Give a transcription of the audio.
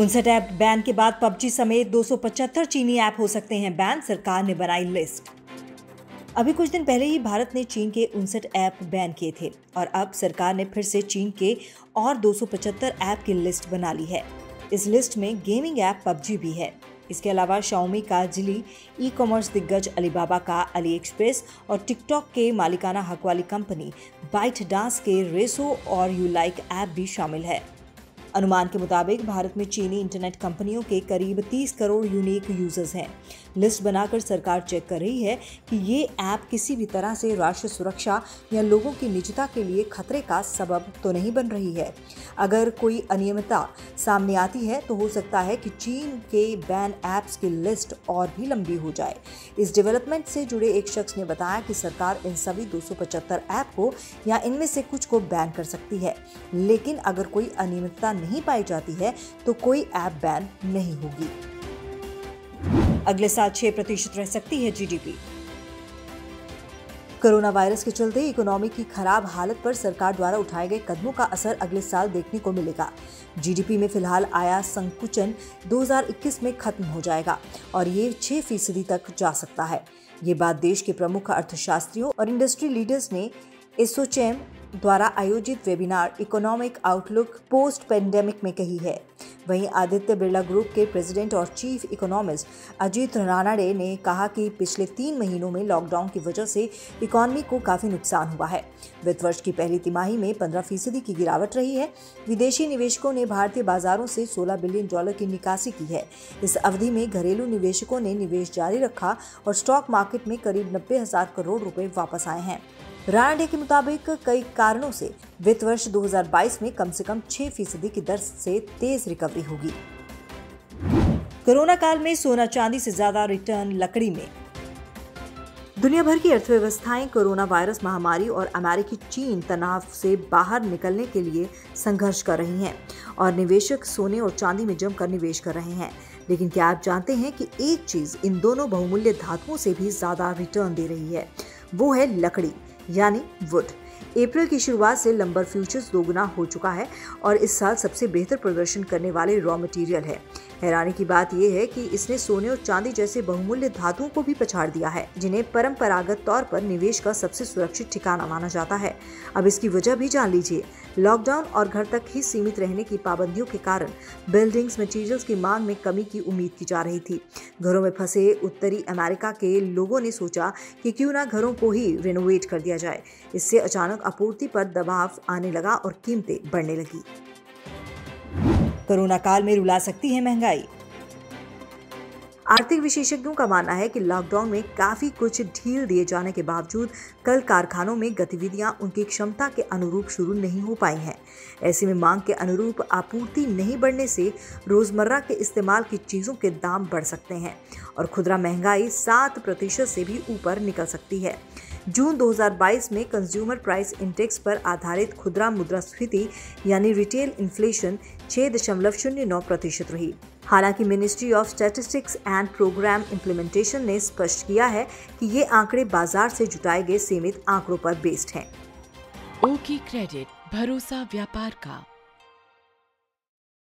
उनसे app ban के बाद पबजी समेत 275 चीनी ऐप हो सकते हैं बैन, सरकार ने बनाई लिस्ट। अभी कुछ दिन पहले ही भारत ने चीन के 59 ऐप बैन किए थे और अब सरकार ने फिर से चीन के और 275 ऐप की लिस्ट बना ली है। इस लिस्ट में गेमिंग ऐप पबजी भी है। इसके अलावा शाओमी का जिली, ई कॉमर्स दिग्गज अलीबाबा का अली एक्सप्रेस और टिकटॉक के मालिकाना हक वाली कंपनी ByteDance के रेसो और यू लाइक ऐप भी शामिल है। अनुमान के मुताबिक भारत में चीनी इंटरनेट कंपनियों के करीब 30 करोड़ यूनिक यूजर्स हैं। लिस्ट बनाकर सरकार चेक कर रही है कि ये ऐप किसी भी तरह से राष्ट्रीय सुरक्षा या लोगों की निजता के लिए खतरे का सबब तो नहीं बन रही है। अगर कोई अनियमितता सामने आती है तो हो सकता है कि चीन के बैन ऐप्स की लिस्ट और भी लंबी हो जाए। इस डेवलपमेंट से जुड़े एक शख्स ने बताया कि सरकार इन सभी 275 ऐप को या इनमें से कुछ को बैन कर सकती है, लेकिन अगर कोई अनियमितता नहीं पाई जाती है तो कोई ऐप बैन नहीं होगी। अगले साल 6% रह सकती है जीडीपी। कोरोना वायरस के चलते इकोनॉमी की खराब हालत पर सरकार द्वारा उठाए गए कदमों का असर अगले साल देखने को मिलेगा। जीडीपी में फिलहाल आया संकुचन 2021 में खत्म हो जाएगा और ये 6% तक जा सकता है। ये बात देश के प्रमुख अर्थशास्त्रियों और इंडस्ट्री लीडर्स ने एसोचैम द्वारा आयोजित webinar economic outlook post pandemic में कही है। वहीं आदित्य बिरला ग्रुप के प्रेसिडेंट और चीफ इकोनॉमिस्ट अजीत रानाडे ने कहा कि पिछले 3 महीनों में लॉकडाउन की वजह से इकॉनमी को काफ़ी नुकसान हुआ है। वित्त वर्ष की पहली तिमाही में 15% की गिरावट रही है। विदेशी निवेशकों ने भारतीय बाजारों से $16 बिलियन की निकासी की है। इस अवधि में घरेलू निवेशकों ने निवेश जारी रखा और स्टॉक मार्केट में करीब 90,000 करोड़ रुपये वापस आए हैं। रानाडे के मुताबिक कई कारणों से वित्त वर्ष 2022 में कम से कम 6% की दर से तेज रिकवरी होगी। कोरोना काल में सोना चांदी से ज्यादा रिटर्न लकड़ी में। दुनिया भर की अर्थव्यवस्थाएं कोरोना वायरस महामारी और अमेरिकी चीन तनाव से बाहर निकलने के लिए संघर्ष कर रही हैं और निवेशक सोने और चांदी में जमकर निवेश कर रहे हैं। लेकिन क्या आप जानते हैं कि एक चीज इन दोनों बहुमूल्य धातुओं से भी ज्यादा रिटर्न दे रही है, वो है लकड़ी यानी वुड। अप्रैल की शुरुआत से लंबर फ्यूचर्स दोगुना हो चुका है और इस साल सबसे बेहतर प्रदर्शन करने वाले रॉ मटेरियल है। हैरानी की बात यह है कि इसने सोने और चांदी जैसे बहुमूल्य धातुओं को भी पछाड़ दिया है, जिन्हें परंपरागत तौर पर निवेश का सबसे सुरक्षित ठिकाना माना जाता है। अब इसकी वजह भी जान लीजिए। लॉकडाउन और घर तक ही सीमित रहने की पाबंदियों के कारण बिल्डिंग्स मटेरियल्स की मांग में कमी की उम्मीद की जा रही थी। घरों में फंसे उत्तरी अमेरिका के लोगों ने सोचा कि क्यों ना घरों को ही रेनोवेट कर दिया जाए। इससे अचानक आपूर्ति पर दबाव आने लगा और कीमतें बढ़ने लगी। कोरोना काल में रुला सकती है महंगाई। आर्थिक विशेषज्ञों का मानना है कि लॉकडाउन में काफ़ी कुछ ढील दिए जाने के बावजूद कल कारखानों में गतिविधियां उनकी क्षमता के अनुरूप शुरू नहीं हो पाई हैं। ऐसे में मांग के अनुरूप आपूर्ति नहीं बढ़ने से रोज़मर्रा के इस्तेमाल की चीज़ों के दाम बढ़ सकते हैं और खुदरा महंगाई 7% से भी ऊपर निकल सकती है। जून 2022 में कंज्यूमर प्राइस इंडेक्स पर आधारित खुदरा मुद्रास्फीति यानी रिटेल इन्फ्लेशन 6.09% रही। हालांकि ministry of statistics and programme implementation ने स्पष्ट किया है कि ये आंकड़े बाजार से जुटाए गए सीमित आंकड़ों पर बेस्ड हैं। ओके क्रेडिट, भरोसा व्यापार का।